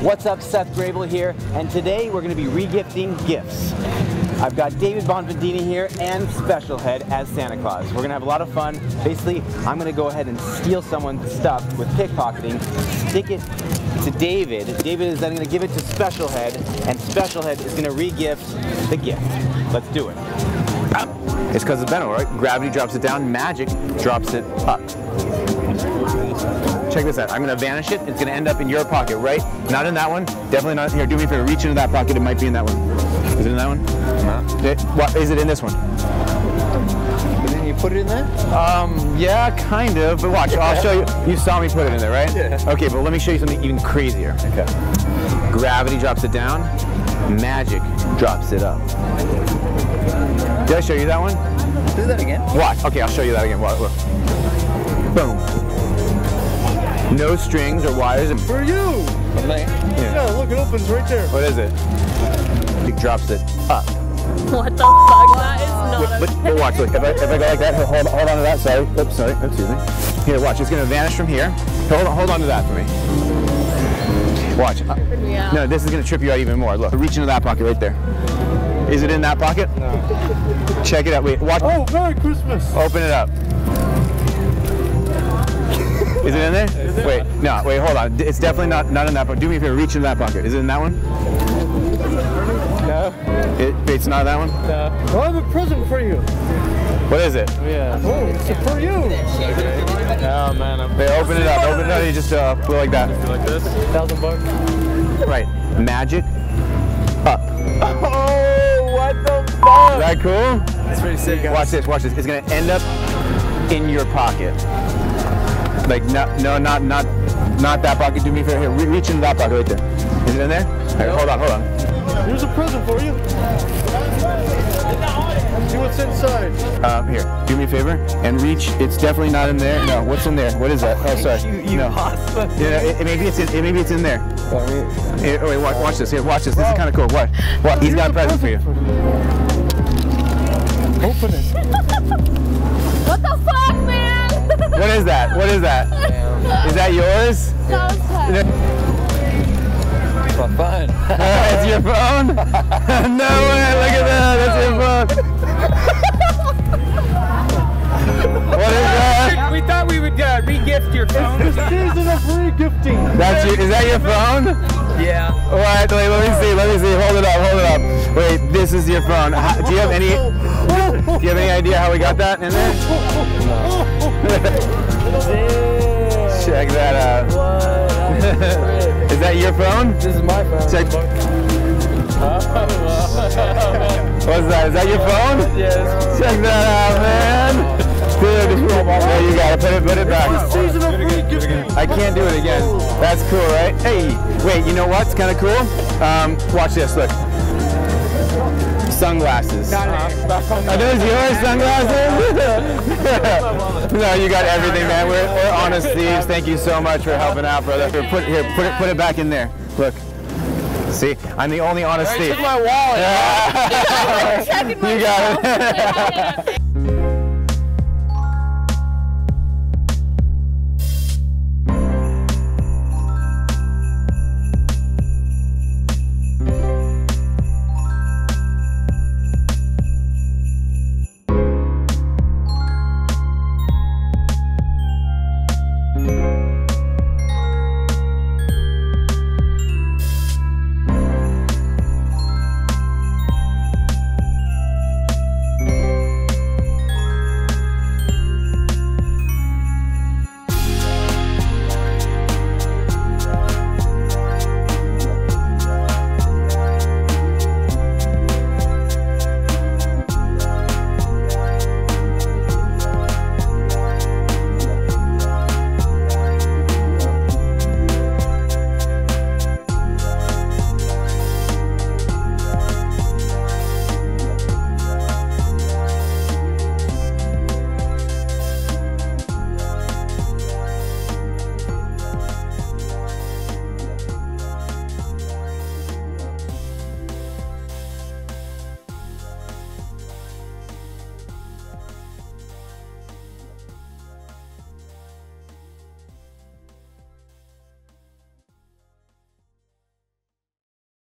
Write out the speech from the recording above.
What's up, Seth Grabel here, and today we're going to be regifting gifts. I've got David Bonfifadini here and Special Head as Santa Claus. We're going to have a lot of fun. Basically, I'm going to go ahead and steal someone's stuff with pickpocketing, stick it to David. David is then going to give it to Special Head, and Special Head is going to regift the gift. Let's do it. Up. It's because of Benal, right? Gravity drops it down, Magic drops it up. Check this out. I'm going to vanish it. It's going to end up in your pocket, right? Not in that one. Definitely not. Here, do me a favor. Reach into that pocket. It might be in that one. Is it in that one? No. Is it in this one? And then you put it in there? Yeah, kind of. But watch. I'll show you. You saw me put it in there, right? Yeah. Okay, but let me show you something even crazier. Okay. Gravity drops it down. Magic drops it up. Did I show you that one? Do that again. Watch. Okay, I'll show you that again. Watch. Look. Boom. No strings or wires. For you! Yeah. Yeah, look, it opens right there. What is it? He drops it up. What the fuck? That is not but watch, look, if I go like that, he'll hold on to that, sorry. Oops, sorry, excuse me. Here, watch, it's going to vanish from here. Hold on to that for me. Watch. No, this is going to trip you out even more. Look, reach into that pocket right there. Is it in that pocket? No. Check it out, wait, watch. Oh, Merry Christmas! Open it up. Is it in there? Wait, no, wait, hold on. It's definitely not in that pocket. Do me a favor, reach into that pocket. Is it in that one? No. It's not that one? No. Well, I have a present for you. What is it? Yeah. Oh, it's for you. Oh, man. Hey, open it up. Open it up. You just go like that. Just do like this. $1,000 bucks. Right. Magic up. Oh, what the fuck? Is that cool? That's pretty sick. Watch this, watch this. It's going to end up in your pocket. Like, no, not that pocket. Do me a favor here. Reach into that pocket right there. Is it in there? All right, hold on. Here's a present for you. See what's inside. Here, do me a favor and reach. It's definitely not in there. No, what's in there? What is that? Oh, sorry. You no. Yeah, maybe it's in there. Here, wait, watch this. Here, watch this. This is kind of cool. Watch. He's got a present for you. Open it. What the fuck, man? What is that? What is that? Damn. Is that yours? No, it's my phone. It's your phone? No way, look at that, that's your phone. What is that? We thought we would re-gift your phone. It's the season of re-gifting. Is that your phone? Yeah. Alright, wait, let me see, hold it up. Wait, this is your phone. Do you have any idea how we got that in there? No. Check that out. Is that your phone? This is my phone. Check. What's that? Is that your phone? Yes. Check that out, man. Dude, well, you gotta put it back. I can't do it again. That's cool, right? Hey, wait, you know what's kind of cool? Watch this. Look. Sunglasses. Are those your sunglasses? No, you got everything, man. We're honest thieves. Thank you so much for helping out, brother. Put it back in there. Look. See, I'm the only honest thief. I took my wallet. You got it.